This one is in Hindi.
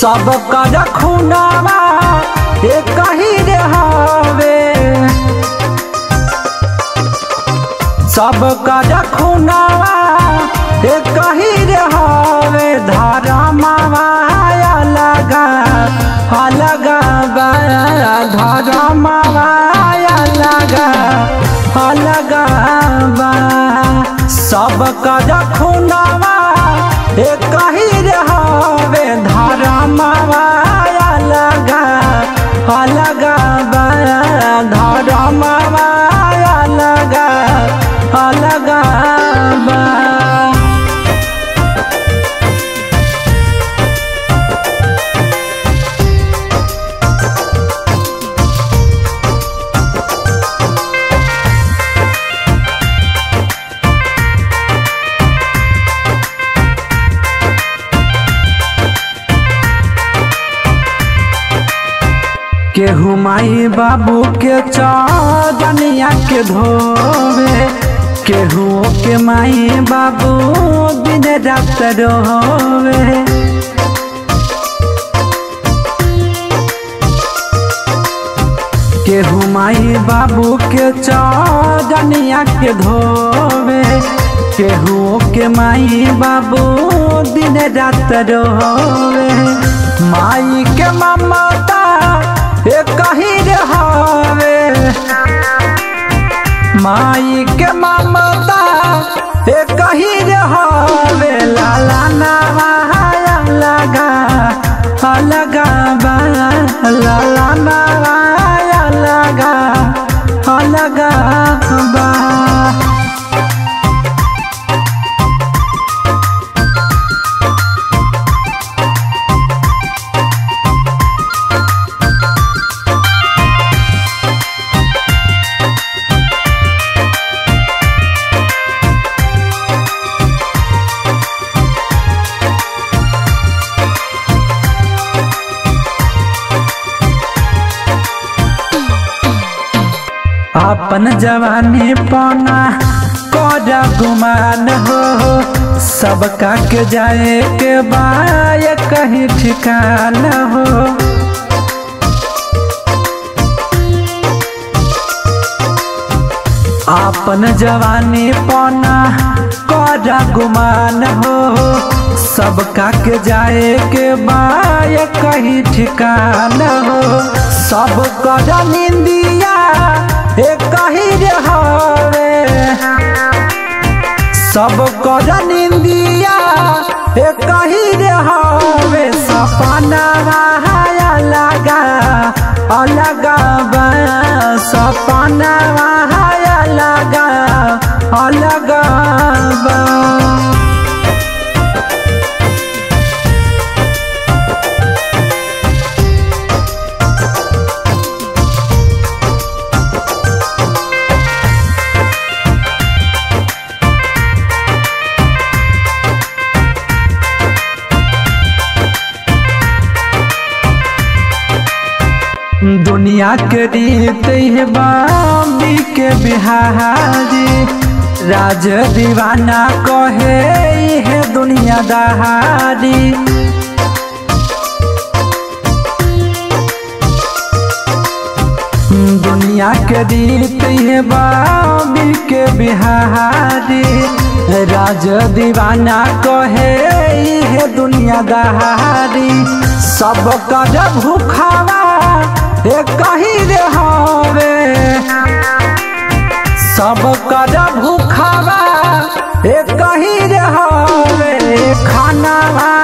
सबका रखुनावा एक ही रहावे, सबका रखुनावा एक ही रहावे। धारा मावा अलगा अलगा धारा मावा अलगा अलगा बा, सबका रखुनावा एक ही रहावे। धारा मावा अलगा अलगा बा, धारा मावा अलगा अलगा बा। केहू माई बाबू के चौदनिया के धोवे, केहू के माई बाबू दिन रात रोवे, केहू माई बाबू के चौदनिया के धोवे, केहू के माई बाबू दिन रात रोवे। माई के ममता एक ही रहावे, माई के ममता एक ही रहावे। लाला नावा अलगा अलगा बा, लाला नावा अलगा अलगा बा। अपन जवानी पौना कोड़ा गुमान हो, सबका के जाए के बाद कहीं ठिकाना हो, अपन जवानी पौना कोड़ा गुमान हो, सबका के जाए के बाद कहीं ठिकाना हो। सबका निंदिया एक ही रहावे, सबको निंदिया एक ही रहावे। सपनावा अलगा अलगा बा, सपनावा अलगा अलगा बा। दुनिया के रीत है बम्बी के बिहारी, राज दीवाना कहे है दुनियादारी, दुनिया के रीत है बम्बी के बिहारी, राज दीवाना कहे है दुनियादारी। सबका जब भूखावा एक ही रहावे, सबका भूखावा एक ही रहावे। खानावा